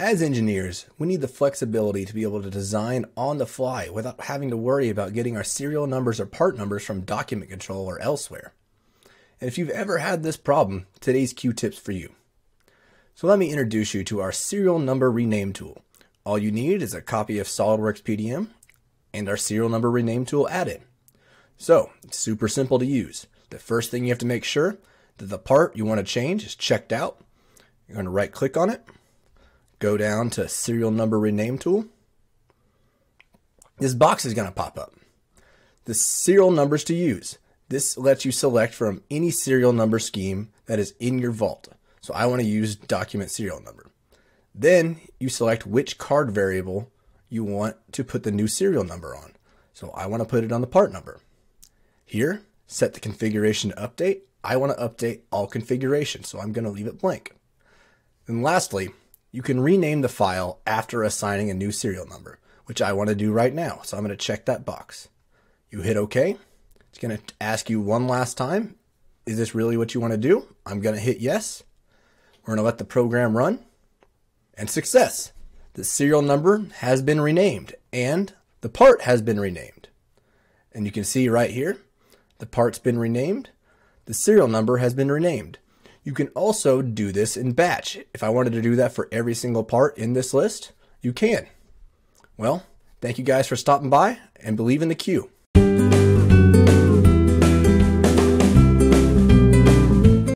As engineers, we need the flexibility to be able to design on the fly without having to worry about getting our serial numbers or part numbers from document control or elsewhere. And if you've ever had this problem, today's Q-tip's for you. So let me introduce you to our Serial Number Rename Tool. All you need is a copy of SOLIDWORKS PDM and our Serial Number Rename Tool added. So, it's super simple to use. The first thing you have to make sure that the part you want to change is checked out. You're going to right-click on it. Go down to Serial Number Rename Tool. This box is going to pop up. The serial numbers to use. This lets you select from any serial number scheme that is in your vault. So I want to use document serial number. Then you select which card variable you want to put the new serial number on. So I want to put it on the part number. Here, set the configuration to update. I want to update all configurations, so I'm going to leave it blank. And lastly, you can rename the file after assigning a new serial number, which I want to do right now. So I'm going to check that box. You hit OK. It's going to ask you one last time, is this really what you want to do? I'm going to hit yes. We're going to let the program run. And success! The serial number has been renamed and the part has been renamed. And you can see right here, the part's been renamed. The serial number has been renamed. You can also do this in batch. If I wanted to do that for every single part in this list, you can. Well, thank you guys for stopping by and believe in the queue.